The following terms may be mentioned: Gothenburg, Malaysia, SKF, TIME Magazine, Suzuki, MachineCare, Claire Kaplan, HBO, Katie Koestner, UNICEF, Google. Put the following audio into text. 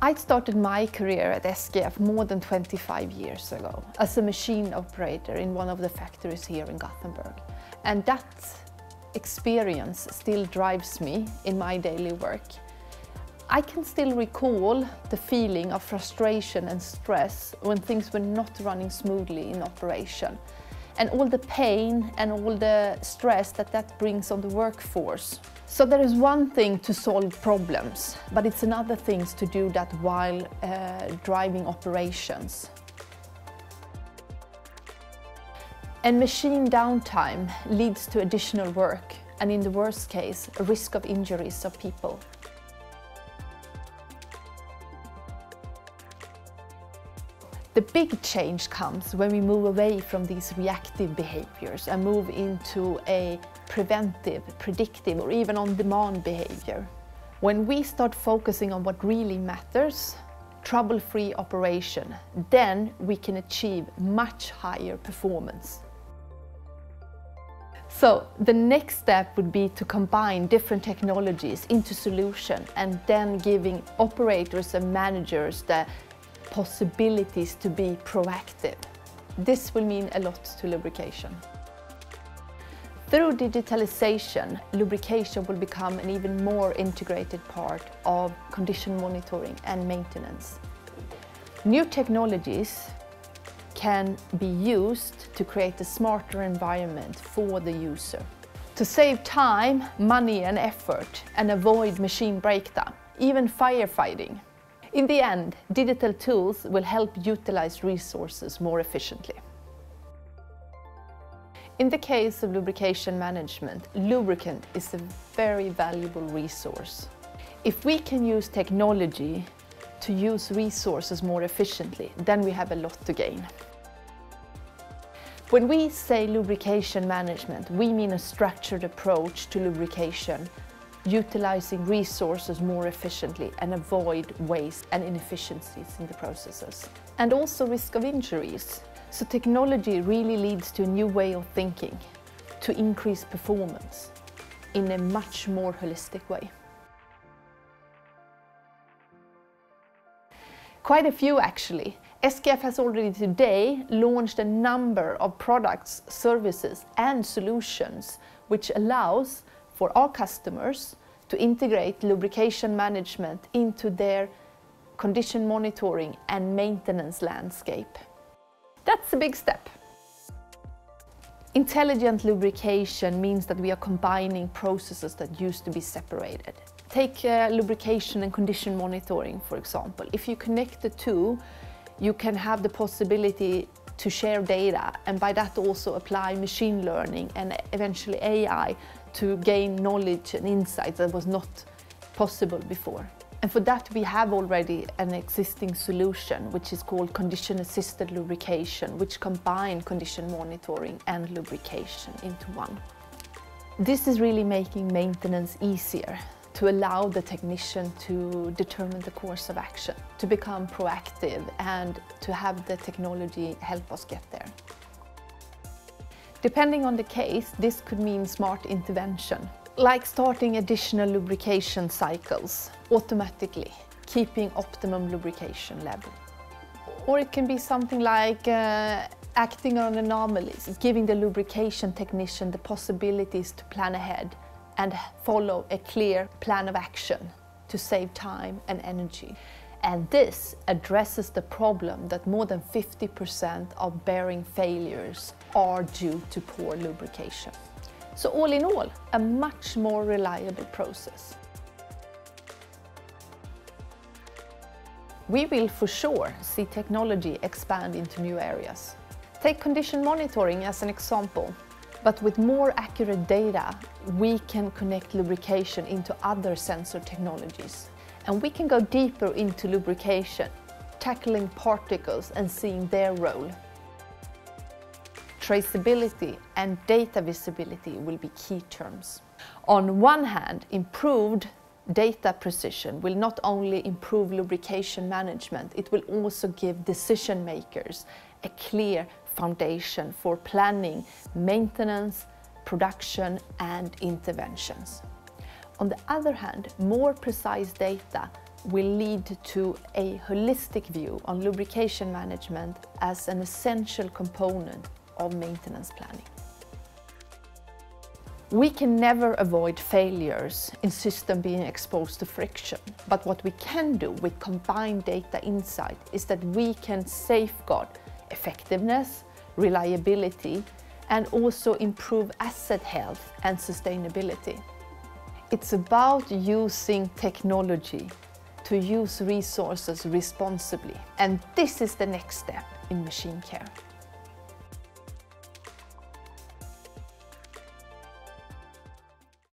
I started my career at SKF more than 25 years ago as a machine operator in one of the factories here in Gothenburg. And that experience still drives me in my daily work. I can still recall the feeling of frustration and stress when things were not running smoothly in operation, and all the pain and all the stress that brings on the workforce. So there is one thing to solve problems, but it's another thing to do that while driving operations. And machine downtime leads to additional work, and in the worst case, a risk of injuries of people. The big change comes when we move away from these reactive behaviors and move into a preventive, predictive, or even on-demand behavior. When we start focusing on what really matters, trouble-free operation, then we can achieve much higher performance. So the next step would be to combine different technologies into solution, and then giving operators and managers the possibilities to be proactive. This will mean a lot to lubrication. Through digitalization, lubrication will become an even more integrated part of condition monitoring and maintenance. New technologies can be used to create a smarter environment for the user, to save time, money and effort, and avoid machine breakdown, even firefighting. In the end, digital tools will help utilize resources more efficiently. In the case of lubrication management, lubricant is a very valuable resource. If we can use technology to use resources more efficiently, then we have a lot to gain. When we say lubrication management, we mean a structured approach to lubrication, utilizing resources more efficiently and avoid waste and inefficiencies in the processes. And also risk of injuries. So technology really leads to a new way of thinking, to increase performance in a much more holistic way. Quite a few actually. SKF has already today launched a number of products, services and solutions which allows for our customers to integrate lubrication management into their condition monitoring and maintenance landscape. That's a big step. Intelligent lubrication means that we are combining processes that used to be separated. Take lubrication and condition monitoring, for example. If you connect the two, you can have the possibility to share data, and by that also apply machine learning and eventually AI to gain knowledge and insights that was not possible before. And for that we have already an existing solution which is called condition-assisted lubrication, which combines condition monitoring and lubrication into one. This is really making maintenance easier, to allow the technician to determine the course of action, to become proactive and to have the technology help us get there. Depending on the case, this could mean smart intervention, like starting additional lubrication cycles automatically, keeping optimum lubrication level. Or it can be something like acting on anomalies, giving the lubrication technician the possibilities to plan ahead and follow a clear plan of action to save time and energy. And this addresses the problem that more than 50% of bearing failures are due to poor lubrication. So all in all, a much more reliable process. We will for sure see technology expand into new areas. Take condition monitoring as an example. But with more accurate data, we can connect lubrication into other sensor technologies. And we can go deeper into lubrication, tackling particles and seeing their role. Traceability and data visibility will be key terms. On one hand, improved data precision will not only improve lubrication management, it will also give decision makers a clear foundation for planning, maintenance, production and interventions. On the other hand, more precise data will lead to a holistic view on lubrication management as an essential component of maintenance planning. We can never avoid failures in systems being exposed to friction, but what we can do with combined data insight is that we can safeguard effectiveness, reliability, and also improve asset health and sustainability. It's about using technology to use resources responsibly, and this is the next step in machine care.